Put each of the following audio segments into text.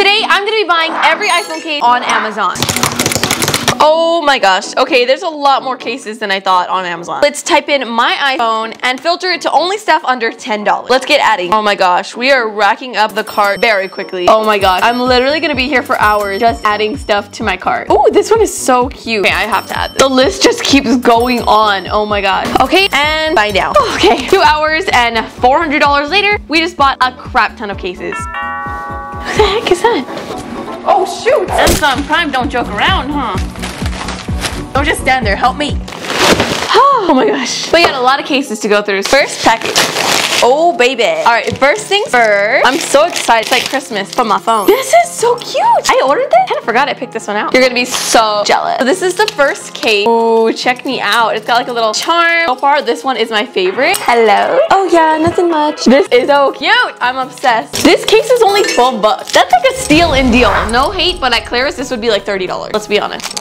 Today, I'm gonna be buying every iPhone case on Amazon. Oh my gosh, okay, there's a lot more cases than I thought on Amazon. Let's type in my iPhone and filter it to only stuff under $10. Let's get at it. Oh my gosh, we are racking up the cart very quickly. Oh my gosh, I'm literally gonna be here for hours just adding stuff to my cart. Oh, this one is so cute. Okay, I have to add this. The list just keeps going on, oh my gosh. Okay, and buy now. Okay, 2 hours and $400 later, we just bought a crap ton of cases. What the heck is that? Oh shoot! Amazon Prime don't joke around, huh? Don't just stand there, help me. Oh my gosh. We got a lot of cases to go through. First package. Oh baby. Alright, first things first. I'm so excited. It's like Christmas from my phone. This is so cute. I ordered this. I kinda forgot I picked this one out. You're gonna be so jealous. So this is the first case. Ooh, check me out. It's got like a little charm. So far, this one is my favorite. Hello. Oh yeah, nothing much. This is so cute. I'm obsessed. This case is only 12 bucks. That's like a steal and deal. No hate, but at Claires, this would be like $30. Let's be honest.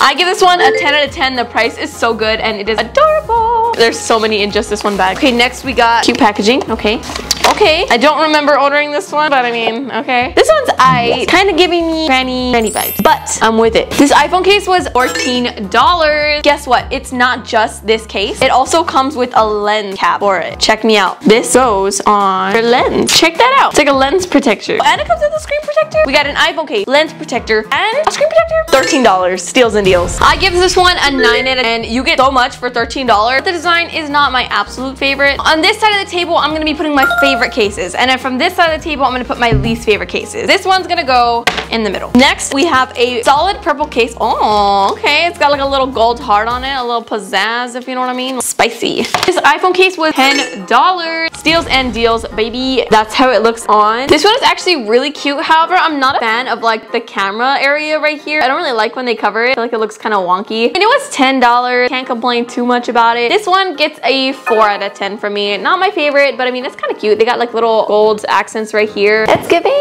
I give this one a 10 out of 10. The price is so good and it is adorable. There's so many in just this one bag. Okay, next we got cute packaging. Okay. Okay. I don't remember ordering this one, but I mean, okay. This one's it's kind of giving me granny vibes, but I'm with it. This iPhone case was $14. Guess what? It's not just this case. It also comes with a lens cap for it. Check me out. This goes on your lens. Check that out. It's like a lens protector. And it comes with a screen protector. We got an iPhone case, lens protector, and a screen protector. $13. Steals and deals. I give this one a 9 out of 10. You get so much for $13. The design is not my absolute favorite. On this side of the table, I'm gonna be putting my favorite cases. And then from this side of the table, I'm gonna put my least favorite cases. This one's gonna go in the middle. Next, we have a solid purple case. Oh, okay. It's got like a little gold heart on it, a little pizzazz, if you know what I mean. Spicy. This iPhone case was $10. Steals and deals, baby. That's how it looks on. This one is actually really cute. However, I'm not a fan of like the camera area right here. I don't really like when they cover it. I feel like it looks kind of wonky. And it was $10. Can't complain too much about it. This one gets a 4 out of 10 from me. Not my favorite, but I mean, it's kind of cute. They got like little gold accents right here. It's giving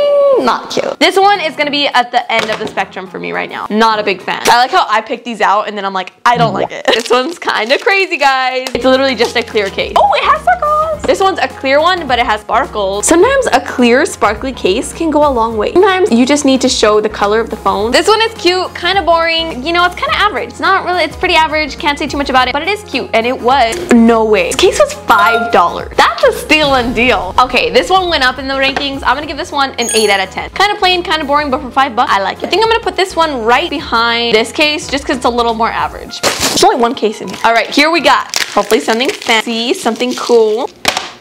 not cute. This one is going to be at the end of the spectrum for me right now. Not a big fan. I like how I picked these out and then I'm like, I don't like it. This one's kind of crazy, guys. It's literally just a clear case. Oh, it has circles. This one's a clear one, but it has sparkles. Sometimes a clear sparkly case can go a long way. Sometimes you just need to show the color of the phone. This one is cute, kind of boring. You know, it's kind of average. It's not really, it's pretty average. Can't say too much about it, but it is cute. And it was, no way. This case was $5. That's a steal and deal. Okay, this one went up in the rankings. I'm gonna give this one an 8 out of 10. Kind of plain, kind of boring, but for $5, I like it. I think I'm gonna put this one right behind this case just because it's a little more average. There's only one case in here. All right, here we got hopefully something fancy, something cool.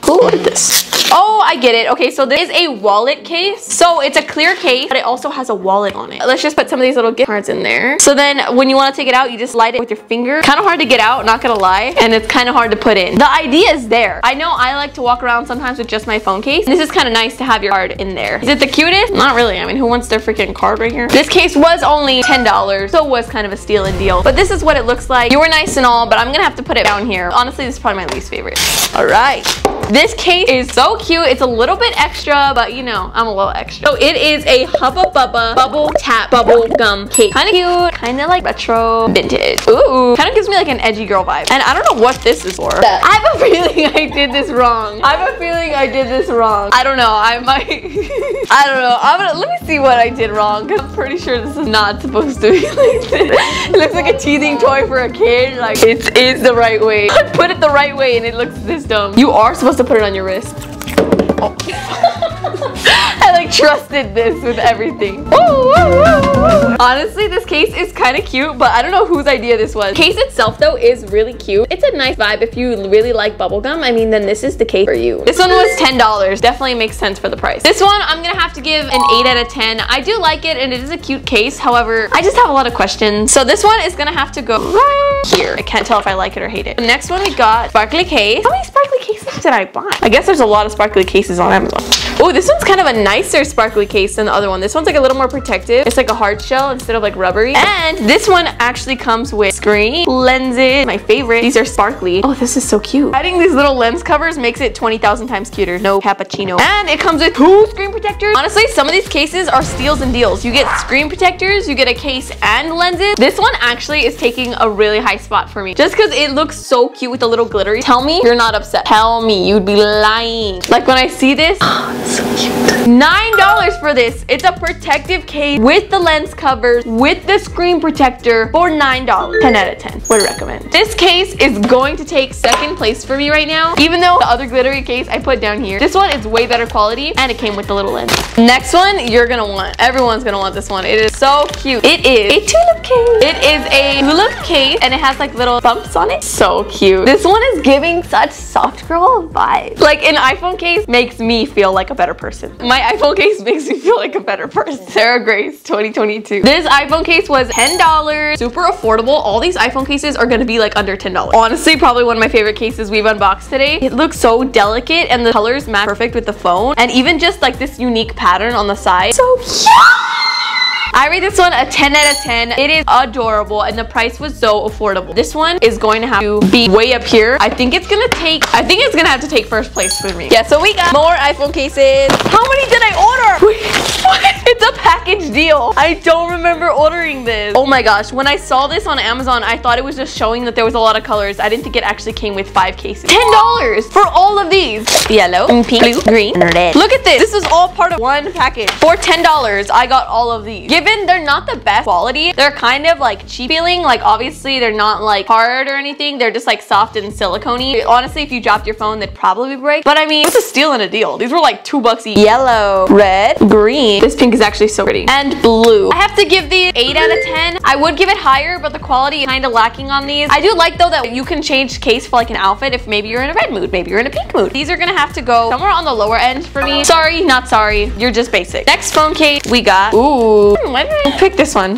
Ooh, look at this. Oh, I get it. Okay, so this is a wallet case. So it's a clear case, but it also has a wallet on it. Let's just put some of these little gift cards in there. So then when you want to take it out, you just light it with your finger. Kind of hard to get out, not gonna lie. And it's kind of hard to put in. The idea is there. I know I like to walk around sometimes with just my phone case. This is kind of nice to have your card in there. Is it the cutest? Not really. I mean, who wants their freaking card right here? This case was only $10, so it was kind of a steal and deal. But this is what it looks like. You were nice and all, but I'm gonna have to put it down here. Honestly, this is probably my least favorite. All right. This case is so cute. It's a little bit extra, but you know, I'm a little extra. So it is a Hubba Bubba Bubble Tap Bubble Gum Cake. Kind of cute, kind of like retro vintage. Ooh, kind of gives me like an edgy girl vibe. And I don't know what this is for. I have a feeling I did this wrong. I have a feeling I did this wrong. I don't know, I might, I don't know. Let me see what I did wrong, because I'm pretty sure this is not supposed to be like this. It looks like a teething toy for a kid. Like, it is the right way. I put it the right way and it looks this dumb. You are supposed to put it on your wrist. Oh. I like trusted this with everything. Honestly, this case is kind of cute, but I don't know whose idea this was. Case itself though is really cute. It's a nice vibe. If you really like bubblegum, I mean, then this is the case for you. This one was $10. Definitely makes sense for the price. This one I'm gonna have to give an 8 out of 10. I do like it and it is a cute case. However, I just have a lot of questions. So this one is gonna have to go right here. I can't tell if I like it or hate it. The next one we got, sparkly case. How many sparkly cases did I buy? I guess there's a lot of sparkly cases on Amazon. Oh, this one's kind of a nicer sparkly case than the other one. This one's like a little more protective. It's like a hard shell instead of like rubbery. And this one actually comes with screen, lenses, my favorite. These are sparkly. Oh, this is so cute. Adding these little lens covers makes it 20,000 times cuter. No cappuccino. And it comes with 2 screen protectors. Honestly, some of these cases are steals and deals. You get screen protectors, you get a case and lenses. This one actually is taking a really high spot for me just because it looks so cute with the little glittery. Tell me you're not upset. Tell me you'd be lying. Like when I see this, so cute. $9 for this. It's a protective case with the lens covers, with the screen protector for $9. 10 out of 10. Would recommend. This case is going to take second place for me right now, even though the other glittery case I put down here. This one is way better quality and it came with the little lens. Next one you're gonna want. Everyone's gonna want this one. It is so cute. It is a tulip case. It is a tulip case and it has like little bumps on it. So cute. This one is giving such soft girl vibes. Like an iPhone case makes me feel like a better person. My iPhone case makes me feel like a better person. SarahGrace 2022. This iPhone case was $10. Super affordable. All these iPhone cases are gonna be like under $10. Honestly, probably one of my favorite cases we've unboxed today. It looks so delicate and the colors match perfect with the phone. And even just like this unique pattern on the side. So cute! I rate this one a 10 out of 10. It is adorable and the price was so affordable. This one is going to have to be way up here. I think it's gonna have to take first place for me. Yeah, so we got more iPhone cases. How many did I order? Wait, what? It's a package deal. I don't remember ordering this. Oh my gosh, when I saw this on Amazon, I thought it was just showing that there was a lot of colors. I didn't think it actually came with 5 cases. $10 for all of these. Yellow, pink, blue, green, and red. Look at this. This is all part of one package. For $10, I got all of these. Given they're not the best quality, they're kind of like cheap feeling. Like obviously they're not like hard or anything. They're just like soft and silicone-y. Honestly, if you dropped your phone, they'd probably break. But I mean, it's a steal and a deal. These were like $2 each. Yellow, red, green. This pink is actually so pretty. And blue. I have to give these 8 out of 10. I would give it higher, but the quality is kind of lacking on these. I do like though that you can change case for like an outfit if maybe you're in a red mood, maybe you're in a pink mood. These are gonna have to go somewhere on the lower end for me. Sorry, not sorry. You're just basic. Next phone case we got. Ooh. Why did I pick this one?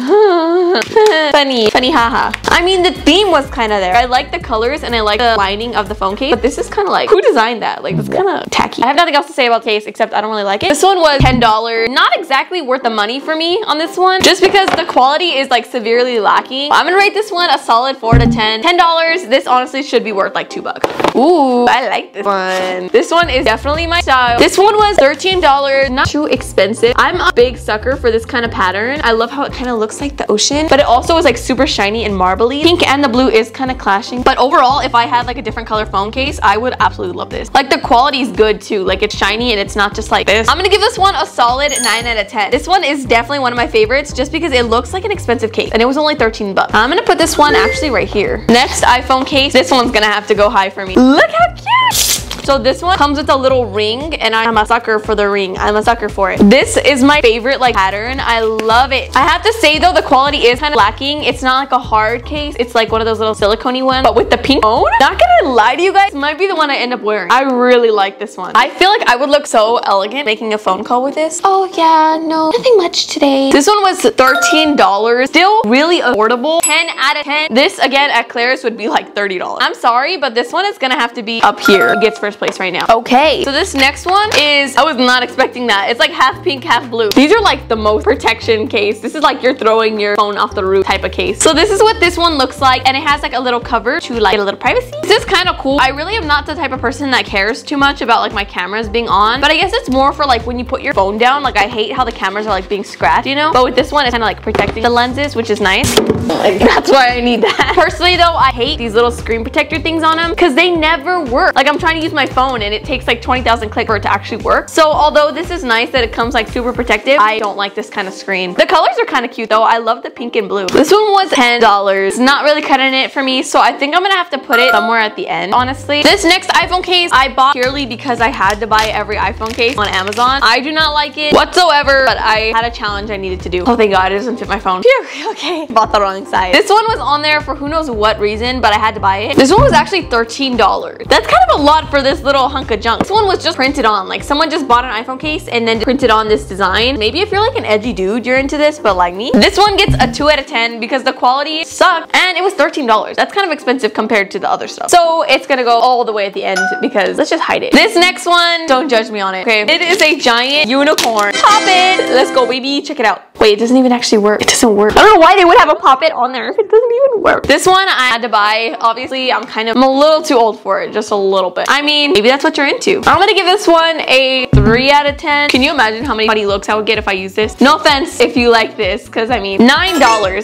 Funny. Funny haha. I mean, the theme was kind of there. I like the colors and I like the lining of the phone case, but this is kind of like, who designed that? Like, it's kind of tacky. I have nothing else to say about the case except I don't really like it. This one was $10. Not exactly worth the money for me on this one, just because the quality is like severely lacking. I'm gonna rate this one a solid 4 out of 10. $10. This honestly should be worth like $2. Ooh, I like this one. This one is definitely my style. This one was $13. Not too expensive. I'm a big sucker for this kind of pattern. I love how it kind of looks like the ocean, but it also is like super shiny and marbly. Pink and the blue is kind of clashing, but overall, if I had like a different color phone case, I would absolutely love this. Like the quality is good too. Like it's shiny and it's not just like this. I'm gonna give this one a solid 9 out of 10. This one is definitely one of my favorites just because it looks like an expensive case and it was only $13. I'm gonna put this one actually right here. Next iPhone case. This one's gonna have to go high for me. Look how cute! So this one comes with a little ring and I'm a sucker for the ring. I'm a sucker for it. This is my favorite like pattern. I love it. I have to say though, the quality is kind of lacking. It's not like a hard case. It's like one of those little silicone-y ones, but with the pink phone. Not gonna lie to you guys, might be the one I end up wearing. I really like this one. I feel like I would look so elegant making a phone call with this. Oh yeah, no, nothing much today. This one was $13. Still really affordable. 10 out of 10. This again at Claire's would be like $30. I'm sorry, but this one is gonna have to be up here. It gets first place right now. Okay, so this next one is, I was not expecting that. It's like half pink, half blue. These are like the most protection case. This is like you're throwing your phone off the roof type of case. So this is what this one looks like, and it has like a little cover to like get a little privacy. This is kind of cool. I really am not the type of person that cares too much about like my cameras being on, but I guess it's more for like when you put your phone down. Like I hate how the cameras are like being scratched, you know? But with this one, it's kind of like protecting the lenses, which is nice. Like that's why I need that. Personally though, I hate these little screen protector things on them because they never work. Like I'm trying to use my phone and it takes like 20,000 clicks for it to actually work. So although this is nice that it comes like super protective, I don't like this kind of screen. The colors are kind of cute though. I love the pink and blue. This one was $10. It's not really cutting it for me, so I think I'm gonna have to put it somewhere at the end, honestly. This next iPhone case I bought purely because I had to buy every iPhone case on Amazon. I do not like it whatsoever, but I had a challenge I needed to do. Oh thank God, it doesn't fit my phone. Phew, okay. Bought the wrong size. This one was on there for who knows what reason, but I had to buy it. This one was actually $13. That's kind of a lot for this little hunk of junk. This one was just printed on. Like someone just bought an iPhone case and then printed on this design. Maybe if you're like an edgy dude, you're into this, but like me. This one gets a 2 out of 10 because the quality sucked and it was $13. That's kind of expensive compared to the other stuff. So it's gonna go all the way at the end because let's just hide it. This next one, don't judge me on it, okay? It is a giant unicorn. Pop it. Let's go baby, check it out. Wait, it doesn't even actually work. It doesn't work. I don't know why they would have a pop-it on there if it doesn't even work. This one I had to buy. Obviously, I'm a little too old for it. Just a little bit. I mean, maybe that's what you're into. I'm gonna give this one a 3 out of 10. Can you imagine how many funny looks I would get if I use this? No offense if you like this, because I mean, $9.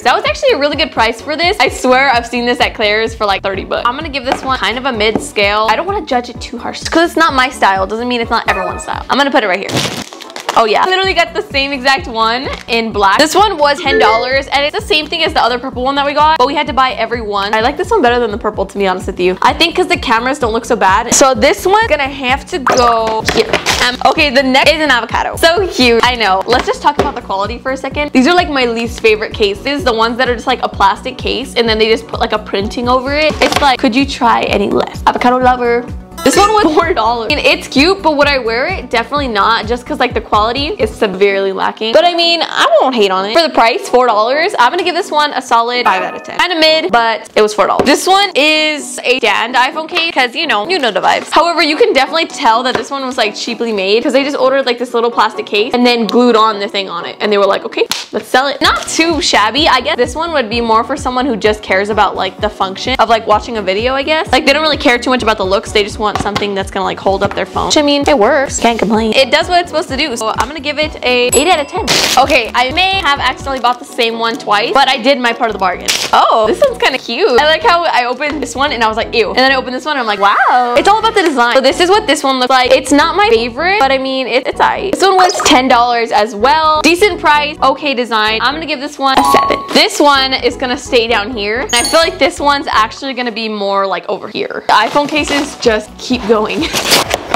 That was actually a really good price for this. I swear I've seen this at Claire's for like 30 bucks. I'm gonna give this one kind of a mid-scale. I don't want to judge it too harsh because it's not my style. Doesn't mean it's not everyone's style. I'm gonna put it right here. Oh yeah, I literally got the same exact one in black. This one was $10 and it's the same thing as the other purple one that we got, but we had to buy every one. I like this one better than the purple, to be honest with you. I think because the cameras don't look so bad. So this one's gonna have to go here. Okay, the next is an avocado. So cute, I know. Let's just talk about the quality for a second. These are like my least favorite cases. The ones that are just like a plastic case and then they just put like a printing over it. It's like, could you try any less? Avocado lover. This one was $4 and it's cute, but would I wear it? Definitely not, just because like the quality is severely lacking. But I mean, I won't hate on it. For the price, $4, I'm gonna give this one a solid 5 out of 10. Kind of mid, but it was $4. This one is a stand iPhone case because you know the vibes. However, you can definitely tell that this one was like cheaply made because they just ordered like this little plastic case and then glued on the thing on it, and they were like, okay, let's sell it. Not too shabby, I guess. This one would be more for someone who just cares about like the function of like watching a video, I guess. Like they don't really care too much about the looks. They just want something that's gonna like hold up their phone, which I mean, it works, can't complain. It does what it's supposed to do, so I'm gonna give it a 8 out of 10. Okay, I may have accidentally bought the same one twice, but I did my part of the bargain. Oh, this one's kind of cute. I like how I opened this one and I was like, ew, and then I opened this one and I'm like, wow. It's all about the design. So this is what this one looks like. It's not my favorite, but I mean, it's aight. This one was $10 as well. Decent price, okay design. I'm gonna give this one a 7. This one is gonna stay down here, and I feel like this one's actually gonna be more like over here. The iPhone cases just keep going.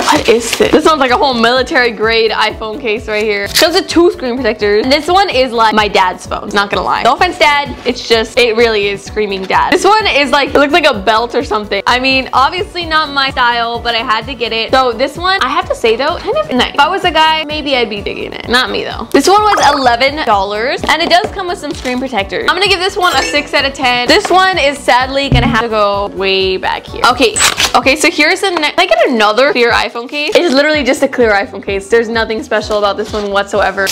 What is this? This one's like a whole military grade iPhone case right here. Shows the 2 screen protectors. And this one is like my dad's phone, not gonna lie. No offense, dad. It's just, it really is screaming dad. This one is like, it looks like a belt or something. I mean, obviously not my style, but I had to get it. So this one, I have to say though, kind of nice. If I was a guy, maybe I'd be digging it. Not me though. This one was $11 and it does come with some screen protectors. I'm gonna give this one a 6 out of 10. This one is sadly gonna have to go way back here. Okay, so here's the next. I get another clear iPhone case. It's literally just a clear iPhone case. There's nothing special about this one whatsoever.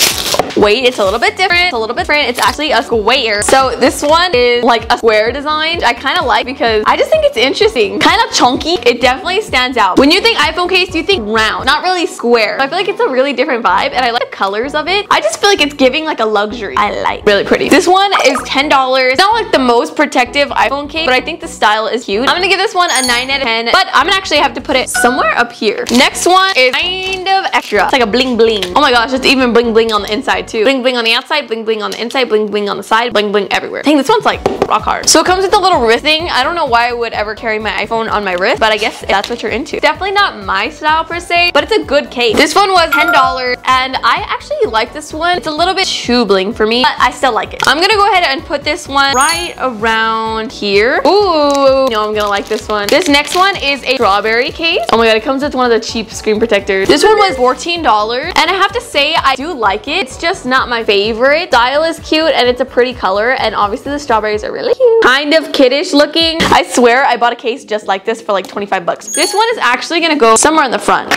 Wait, it's a little bit different. It's a little bit different. It's actually a square. So this one is like a square design. I kind of like because I just think it's interesting. Kind of chunky. It definitely stands out. When you think iPhone case, you think round, not really square. I feel like it's a really different vibe and I like the colors of it. I just feel like it's giving like a luxury. I like. Really pretty. This one is $10. It's not like the most protective iPhone case, but I think the style is cute. I'm gonna give this one a 9 out of 10. But I'm gonna actually have to put it somewhere up here. Next one is kind of extra. It's like a bling bling. Oh my gosh, it's even bling bling on the inside too. Bling bling on the outside, bling bling on the inside, bling bling on the side, bling bling everywhere. Dang, this one's like rock hard. So it comes with a little wrist thing. I don't know why I would ever carry my iPhone on my wrist, but I guess that's what you're into. Definitely not my style per se, but it's a good case. This one was $10 and I actually like this one. It's a little bit too bling for me, but I still like it. I'm gonna go ahead and put this one right around here. Ooh, no, I'm gonna like this one. This next one is a strawberry case. Oh my god, it comes with one of the cheap screen protectors. This one was $14 and I have to say I do like it. It's just not my favorite. Style is cute and it's a pretty color, and obviously the strawberries are really cute. Kind of kiddish looking. I swear I bought a case just like this for like 25 bucks. This one is actually gonna go somewhere in the front.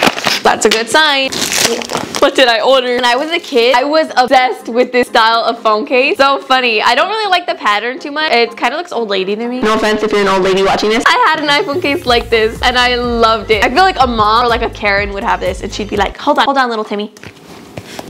That's a good sign. What did I order? When I was a kid, I was obsessed with this style of phone case. So funny. I don't really like the pattern too much. It kind of looks old lady to me. No offense if you're an old lady watching this. I had an iPhone case like this and I loved it. I feel like a mom or like a Karen would have this and she'd be like, hold on little Timmy.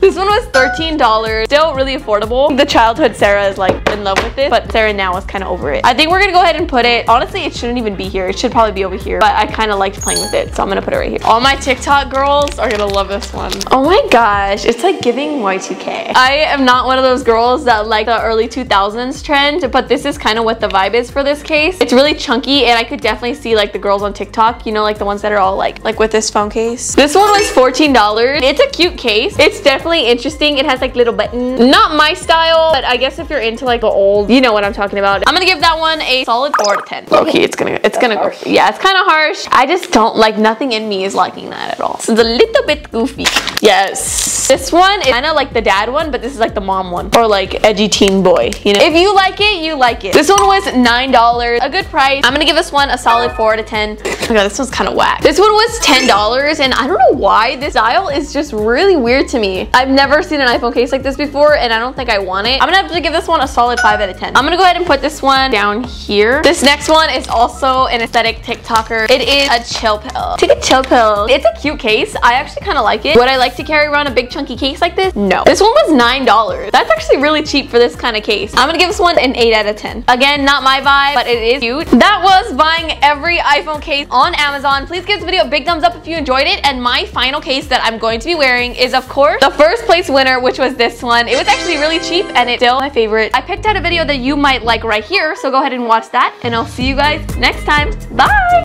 This one was $13, still really affordable. The childhood Sarah is like in love with it, but Sarah now is kind of over it. I think we're gonna go ahead and put it, honestly, it shouldn't even be here. It should probably be over here, but I kind of liked playing with it, so I'm gonna put it right here. All my TikTok girls are gonna love this one. Oh my gosh, it's like giving Y2K. I am not one of those girls that like the early 2000s trend, but this is kind of what the vibe is for this case. It's really chunky, and I could definitely see like the girls on TikTok, you know, like the ones that are all like with this phone case. This one was $14. It's a cute case. It's definitely interesting. It has like little buttons. Not my style, but I guess if you're into like the old, you know what I'm talking about. I'm gonna give that one a solid 4 out of 10. Okay, it's gonna go. Yeah, it's kind of harsh. I just don't like, nothing in me is liking that at all. It's a little bit goofy. Yes. This one is kind of like the dad one, but this is like the mom one or like edgy teen boy. You know, if you like it, you like it. This one was $9, a good price. I'm gonna give this one a solid 4 out of 10. Oh my god, this one's kind of whack. This one was $10, and I don't know why this style is just really weird to me. I've never seen an iPhone case like this before, and I don't think I want it. I'm gonna have to give this one a solid 5 out of 10. I'm gonna go ahead and put this one down here. This next one is also an aesthetic TikToker. It is a chill pill. Take a chill pill. It's a cute case. I actually kind of like it. Would I like to carry around a big chunky case like this? No. This one was $9. That's actually really cheap for this kind of case. I'm gonna give this one an 8 out of 10. Again, not my vibe, but it is cute. That was buying every iPhone case on Amazon. Please give this video a big thumbs up if you enjoyed it. And my final case that I'm going to be wearing is, of course, the first place winner, which was this one. It was actually really cheap and it's still my favorite. I picked out a video that you might like right here, so go ahead and watch that, and I'll see you guys next time. Bye!